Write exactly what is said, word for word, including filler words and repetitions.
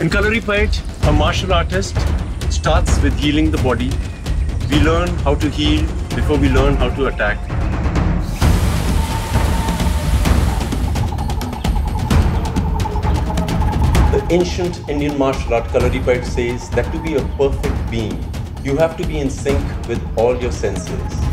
In Kalaripayattu, a martial artist starts with healing the body. We learn how to heal before we learn how to attack. The ancient Indian martial art Kalaripayattu says that to be a perfect being, you have to be in sync with all your senses.